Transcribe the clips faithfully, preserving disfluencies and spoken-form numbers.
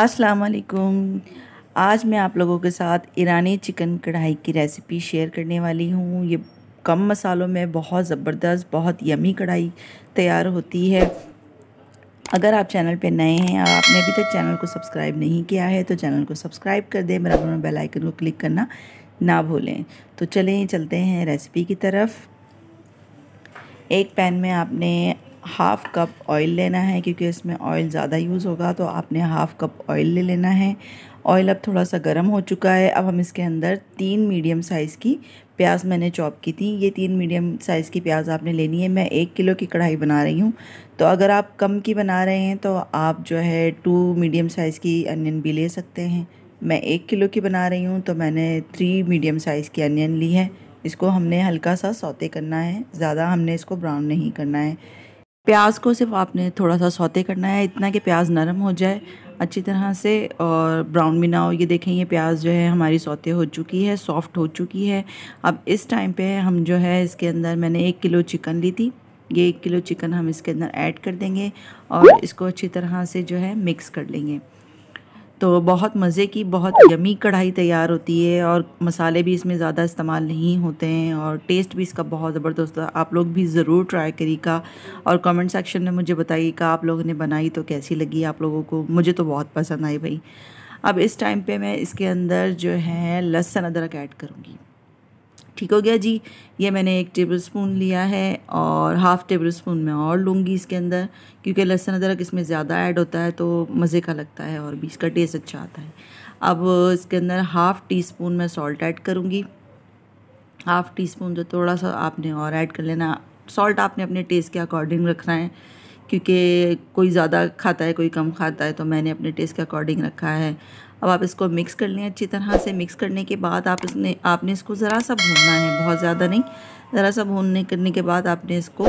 अस्सलाम वालेकुम। आज मैं आप लोगों के साथ ईरानी चिकन कढ़ाई की रेसिपी शेयर करने वाली हूँ। ये कम मसालों में बहुत ज़बरदस्त बहुत यमी कढ़ाई तैयार होती है। अगर आप चैनल पे नए हैं और आपने अभी तक चैनल को सब्सक्राइब नहीं किया है तो चैनल को सब्सक्राइब कर दें, बराबर में बेल आइकन को क्लिक करना ना भूलें। तो चलें चलते हैं रेसिपी की तरफ। एक पैन में आपने हाफ़ कप ऑयल लेना है, क्योंकि इसमें ऑयल ज़्यादा यूज़ होगा तो आपने हाफ़ कप ऑयल ले लेना है। ऑयल अब थोड़ा सा गर्म हो चुका है। अब हम इसके अंदर तीन मीडियम साइज़ की प्याज मैंने चॉप की थी, ये तीन मीडियम साइज़ की प्याज आपने लेनी है। मैं एक किलो की कढ़ाई बना रही हूँ, तो अगर आप कम की बना रहे हैं तो आप जो है टू मीडियम साइज़ की अनियन भी ले सकते हैं। मैं एक किलो की बना रही हूँ तो मैंने थ्री मीडियम साइज़ की अनियन ली है। इसको हमने हल्का सा सौते करना है, ज़्यादा हमने इसको ब्राउन नहीं करना है। प्याज को सिर्फ आपने थोड़ा सा सौते करना है, इतना कि प्याज नरम हो जाए अच्छी तरह से और ब्राउन भी ना हो। ये देखें ये प्याज जो है हमारी सौते हो चुकी है, सॉफ़्ट हो चुकी है। अब इस टाइम पे हम जो है इसके अंदर मैंने एक किलो चिकन ली थी, ये एक किलो चिकन हम इसके अंदर ऐड कर देंगे और इसको अच्छी तरह से जो है मिक्स कर लेंगे। तो बहुत मज़े की बहुत यमी कढ़ाई तैयार होती है और मसाले भी इसमें ज़्यादा इस्तेमाल नहीं होते हैं और टेस्ट भी इसका बहुत ज़बरदस्त है। आप लोग भी ज़रूर ट्राई करिएगा और कमेंट सेक्शन में मुझे बताइएगा आप लोगों ने बनाई तो कैसी लगी आप लोगों को। मुझे तो बहुत पसंद आई भाई। अब इस टाइम पे मैं इसके अंदर जो है लहसुन अदरक ऐड करूँगी। ठीक हो गया जी। ये मैंने एक टेबल स्पून लिया है और हाफ़ टेबल स्पून मैं और लूँगी इसके अंदर, क्योंकि लहसुन अदरक इसमें ज़्यादा ऐड होता है तो मज़े का लगता है और भी इसका टेस्ट अच्छा आता है। अब इसके अंदर हाफ़ टी स्पून मैं सॉल्ट ऐड करूँगी, हाफ़ टी स्पून जो थोड़ा सा आपने और ऐड कर लेना। सॉल्ट आपने अपने टेस्ट के अकॉर्डिंग रखना है, क्योंकि कोई ज़्यादा खाता है कोई कम खाता है, तो मैंने अपने टेस्ट के अकॉर्डिंग रखा है। अब आप इसको मिक्स कर लें अच्छी तरह से। मिक्स करने के बाद आप इसने आपने इसको ज़रा सा भूनना है, बहुत ज़्यादा नहीं, ज़रा सा भूनने करने के बाद आपने इसको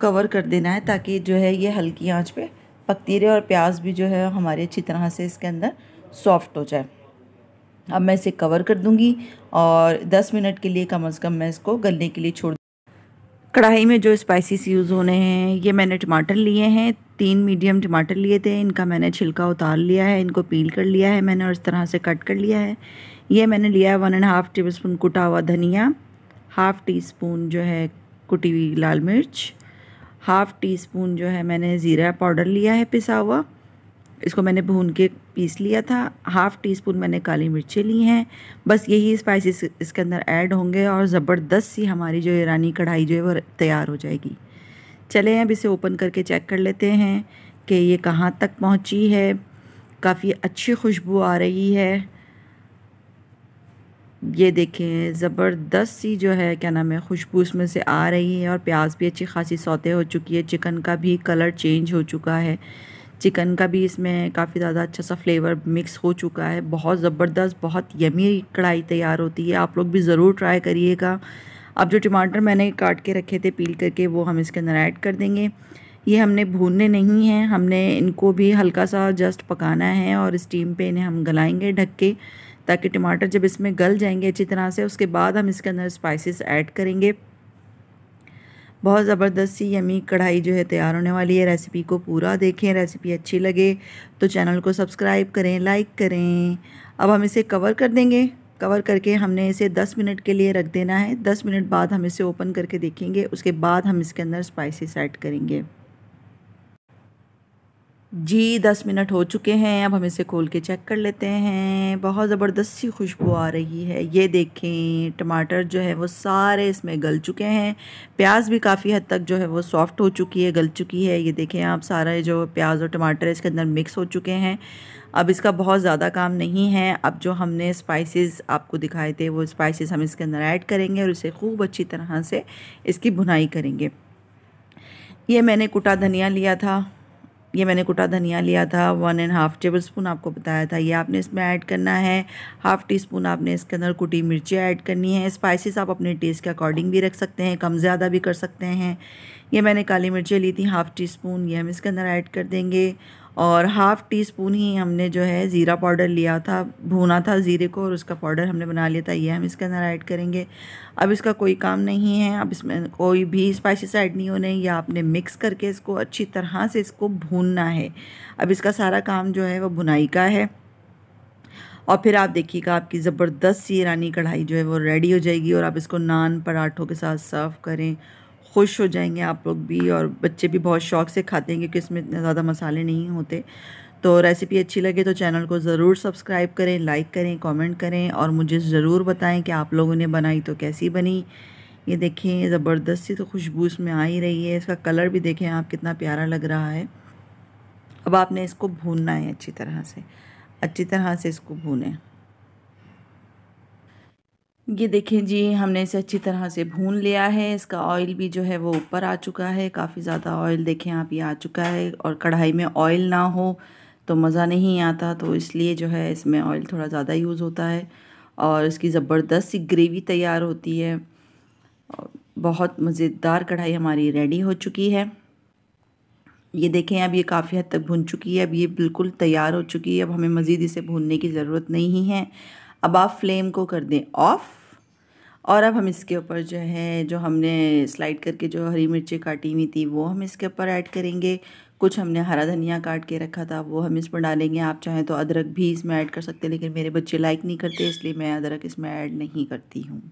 कवर कर देना है ताकि जो है ये हल्की आंच पे पकती रहे और प्याज भी जो है हमारे अच्छी तरह से इसके अंदर सॉफ़्ट हो जाए। अब मैं इसे कवर कर दूँगी और दस मिनट के लिए कम अज़ कम मैं इसको गलने के लिए छोड़। कढ़ाई में जो स्पाइसेस यूज़ होने हैं, ये मैंने टमाटर लिए हैं, तीन मीडियम टमाटर लिए थे, इनका मैंने छिलका उतार लिया है, इनको पील कर लिया है मैंने और इस तरह से कट कर लिया है। ये मैंने लिया है one and half tablespoon कुटा हुआ धनिया, हाफ़ टी स्पून जो है कुटी हुई लाल मिर्च, हाफ़ टी स्पून जो है मैंने ज़ीरा पाउडर लिया है पिसा हुआ, इसको मैंने भून के पीस लिया था, हाफ़ टी स्पून मैंने काली मिर्चें ली हैं। बस यही स्पाइसेस इसके अंदर ऐड होंगे और ज़बरदस्त सी हमारी जो ईरानी कढ़ाई जो है वो तैयार हो जाएगी। चलें अब इसे ओपन करके चेक कर लेते हैं कि ये कहाँ तक पहुँची है। काफ़ी अच्छी खुशबू आ रही है, ये देखें ज़बरदस्त सी जो है क्या नाम है खुशबू इसमें से आ रही है और प्याज भी अच्छी खासी सौते हो चुकी है। चिकन का भी कलर चेंज हो चुका है, चिकन का भी इसमें काफ़ी ज़्यादा अच्छा सा फ्लेवर मिक्स हो चुका है। बहुत ज़बरदस्त बहुत यमी कढ़ाई तैयार होती है, आप लोग भी ज़रूर ट्राई करिएगा। अब जो टमाटर मैंने काट के रखे थे पील करके वो हम इसके अंदर ऐड कर देंगे। ये हमने भूनने नहीं हैं, हमने इनको भी हल्का सा जस्ट पकाना है और स्टीम पे इन्हें हम गलाएंगे ढक के, ताकि टमाटर जब इसमें गल जाएंगे अच्छी तरह से उसके बाद हम इसके अंदर स्पाइसेस ऐड करेंगे। बहुत ज़बरदस्त सी यमी कढ़ाई जो है तैयार होने वाली है। रेसिपी को पूरा देखें, रेसिपी अच्छी लगे तो चैनल को सब्सक्राइब करें, लाइक करें। अब हम इसे कवर कर देंगे, कवर करके हमने इसे दस मिनट के लिए रख देना है। दस मिनट बाद हम इसे ओपन करके देखेंगे, उसके बाद हम इसके अंदर स्पाइसेस ऐड करेंगे। जी दस मिनट हो चुके हैं, अब हम इसे खोल के चेक कर लेते हैं। बहुत ज़बरदस्त सी खुशबू आ रही है, ये देखें टमाटर जो है वो सारे इसमें गल चुके हैं, प्याज भी काफ़ी हद तक जो है वो सॉफ़्ट हो चुकी है, गल चुकी है। ये देखें आप सारे जो प्याज और टमाटर इसके अंदर मिक्स हो चुके हैं। अब इसका बहुत ज़्यादा काम नहीं है। अब जो हमने स्पाइसेस आपको दिखाए थे वो स्पाइसेस हम इसके अंदर ऐड करेंगे और इसे खूब अच्छी तरह से इसकी भुनाई करेंगे। ये मैंने कुटा धनिया लिया था, ये मैंने कुटा धनिया लिया था one and half tablespoon आपको बताया था, ये आपने इसमें ऐड करना है। हाफ़ टी स्पून आपने इसके अंदर कुटी मिर्ची ऐड करनी है। स्पाइसेस आप अपने टेस्ट के अकॉर्डिंग भी रख सकते हैं, कम ज़्यादा भी कर सकते हैं। ये मैंने काली मिर्ची ली थी हाफ़ टी स्पून, ये हम इसके अंदर ऐड कर देंगे और हाफ़ टी स्पून ही हमने जो है ज़ीरा पाउडर लिया था, भूना था ज़ीरे को और उसका पाउडर हमने बना लिया था, ये हम इसके अंदर ऐड करेंगे। अब इसका कोई काम नहीं है, अब इसमें कोई भी स्पाइसेस ऐड नहीं होने, या आपने मिक्स करके इसको अच्छी तरह से इसको भूनना है। अब इसका सारा काम जो है वो भुनाई का है और फिर आप देखिएगा आपकी ज़बरदस्त सी ईरानी कढ़ाई जो है वो रेडी हो जाएगी और आप इसको नान पराठों के साथ सर्व करें। खुश हो जाएंगे आप लोग भी और बच्चे भी बहुत शौक़ से खाते हैं क्योंकि इसमें इतने ज़्यादा मसाले नहीं होते। तो रेसिपी अच्छी लगे तो चैनल को ज़रूर सब्सक्राइब करें, लाइक करें, कमेंट करें और मुझे ज़रूर बताएं कि आप लोगों ने बनाई तो कैसी बनी। ये देखें ज़बरदस्त सी तो खुशबू इसमें आ ही रही है, इसका कलर भी देखें आप कितना प्यारा लग रहा है। अब आपने इसको भूनना है अच्छी तरह से, अच्छी तरह से इसको भूनें। ये देखें जी हमने इसे अच्छी तरह से भून लिया है, इसका ऑयल भी जो है वो ऊपर आ चुका है, काफ़ी ज़्यादा ऑयल देखें आप ये आ चुका है। और कढ़ाई में ऑयल ना हो तो मज़ा नहीं आता, तो इसलिए जो है इसमें ऑयल थोड़ा ज़्यादा यूज़ होता है और इसकी ज़बरदस्त सी ग्रेवी तैयार होती है। बहुत मज़ेदार कढ़ाई हमारी रेडी हो चुकी है। ये देखें अब ये काफ़ी हद तक भुन चुकी है, अब ये बिल्कुल तैयार हो चुकी है, अब हमें मज़ीद इसे भूनने की ज़रूरत नहीं है। अब आप फ्लेम को कर दें ऑफ़ और अब हम इसके ऊपर जो है जो हमने स्लाइड करके जो हरी मिर्ची काटी हुई थी वो हम इसके ऊपर ऐड करेंगे। कुछ हमने हरा धनिया काट के रखा था वो हम इसमें डालेंगे। आप चाहें तो अदरक भी इसमें ऐड कर सकते हैं, लेकिन मेरे बच्चे लाइक नहीं करते इसलिए मैं अदरक इसमें ऐड नहीं करती हूँ।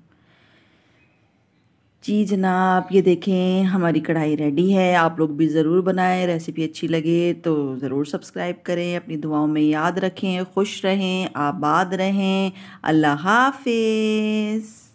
जी जनाब ये देखें हमारी कढ़ाई रेडी है, आप लोग भी ज़रूर बनाएं। रेसिपी अच्छी लगे तो ज़रूर सब्सक्राइब करें, अपनी दुआओं में याद रखें, खुश रहें, आबाद रहें। अल्लाह हाफिज़।